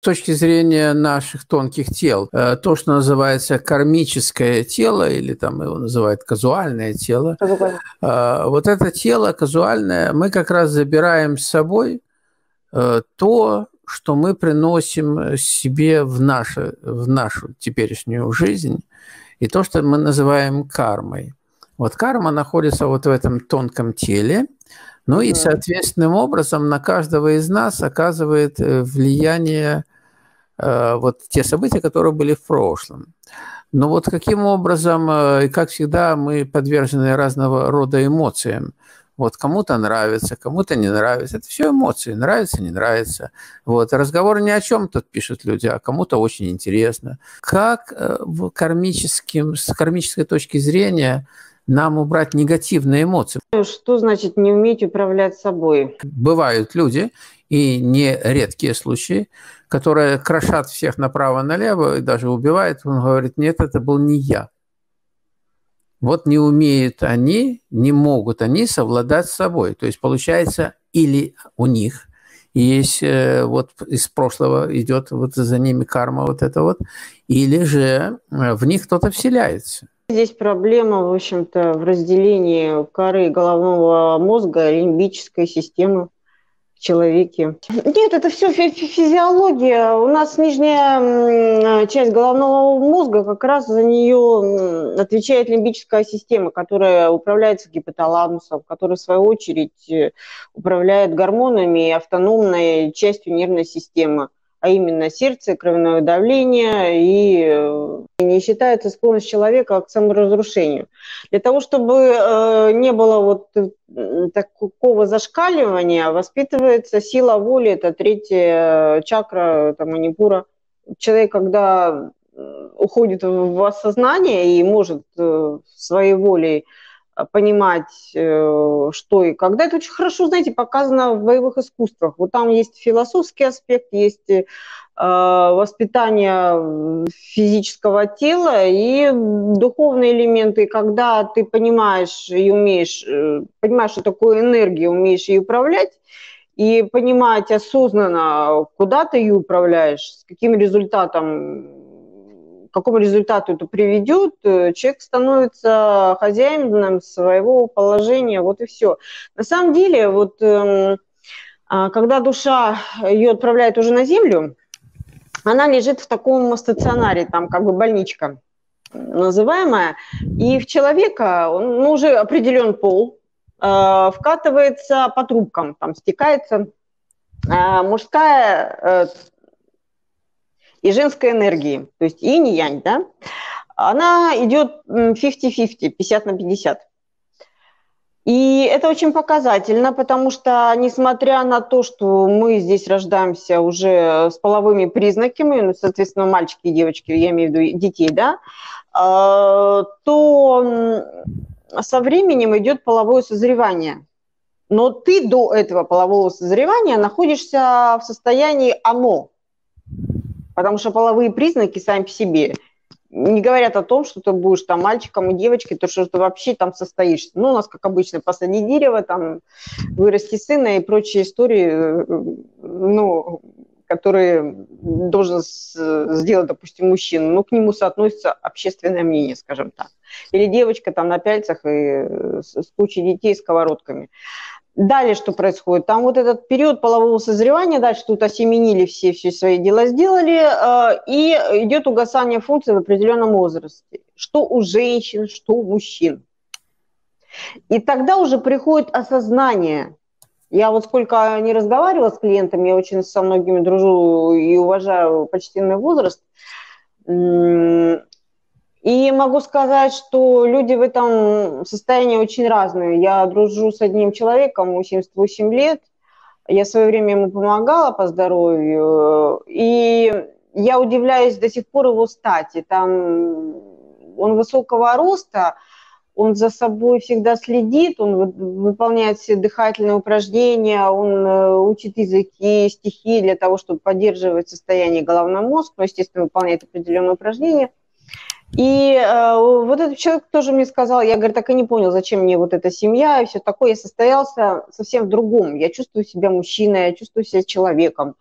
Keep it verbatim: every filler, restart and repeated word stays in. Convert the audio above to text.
С точки зрения наших тонких тел, то, что называется кармическое тело, или там его называют казуальное тело, вот это тело казуальное, мы как раз забираем с собой то, что мы приносим себе в, наше, в нашу теперешнюю жизнь, и то, что мы называем кармой. Вот карма находится вот в этом тонком теле, ну и, соответственным образом, на каждого из нас оказывает влияние э, вот те события, которые были в прошлом. Но вот каким образом, э, как всегда, мы подвержены разного рода эмоциям. Вот кому-то нравится, кому-то не нравится. Это все эмоции, нравится, не нравится. Вот. Разговор ни о чем тут пишут люди, а кому-то очень интересно. Как э, в кармическим, с кармической точки зрения нам убрать негативные эмоции? Что значит не уметь управлять собой? Бывают люди, и не редкие случаи, которые крошат всех направо-налево и даже убивают. Он говорит, нет, это был не я. Вот не умеют они, не могут они совладать с собой. То есть получается, или у них есть, вот из прошлого идет вот за ними карма вот это вот, или же в них кто-то вселяется. Здесь проблема, в общем-то, в разделении коры головного мозга, лимбической системы в человеке. Нет, это все фи физиология. У нас нижняя часть головного мозга, как раз за нее отвечает лимбическая система, которая управляется гипоталамусом, который, в свою очередь, управляет гормонами и автономной частью нервной системы, а именно сердце, кровяное давление, и не считается склонность человека к саморазрушению. Для того, чтобы не было вот такого зашкаливания, воспитывается сила воли, это третья чакра, это манипура. Человек, когда уходит в осознание и может своей волей понимать, что и когда. Это очень хорошо, знаете, показано в боевых искусствах. Вот там есть философский аспект, есть воспитание физического тела и духовные элементы. И когда ты понимаешь и умеешь, понимаешь, что такое энергия, умеешь ей управлять, и понимать осознанно, куда ты ее управляешь, с каким результатом, к какому результату это приведет, человек становится хозяином своего положения, вот и все. На самом деле, вот когда душа ее отправляет уже на землю, она лежит в таком стационаре, там как бы больничка называемая, и в человека, он ну, уже определен пол, вкатывается по трубкам, там стекается мужская и женской энергии, то есть инь-янь, да, она идет пятьдесят на пятьдесят, пятьдесят на пятьдесят. И это очень показательно, потому что, несмотря на то, что мы здесь рождаемся уже с половыми признаками, ну, соответственно, мальчики и девочки, я имею в виду детей, да, то со временем идет половое созревание. Но ты до этого полового созревания находишься в состоянии оно, потому что половые признаки сами по себе не говорят о том, что ты будешь там мальчиком и девочкой, то что ты вообще там состоишься. Ну, у нас, как обычно, посади дерево, там, вырасти сына и прочие истории, ну, которые должен сделать, допустим, мужчина. Ну, к нему соотносится общественное мнение, скажем так. Или девочка там на пяльцах и с кучей детей, с сковородками. Далее что происходит? Там вот этот период полового созревания, дальше тут осеменили все, все свои дела сделали, и идет угасание функций в определенном возрасте, что у женщин, что у мужчин. И тогда уже приходит осознание. Я вот сколько не разговаривала с клиентами, я очень со многими дружу и уважаю почтенный возраст, и могу сказать, что люди в этом состоянии очень разные. Я дружу с одним человеком, ему семьдесят восемь лет. Я в свое время ему помогала по здоровью. И я удивляюсь до сих пор его стати. Там он высокого роста, он за собой всегда следит, он выполняет все дыхательные упражнения, он учит языки, стихи для того, чтобы поддерживать состояние головного мозга, но, естественно, выполняет определенные упражнения. И э, вот этот человек тоже мне сказал, я, говорю, так и не понял, зачем мне вот эта семья и все такое. Я состоялся совсем в другом. Я чувствую себя мужчиной, я чувствую себя человеком.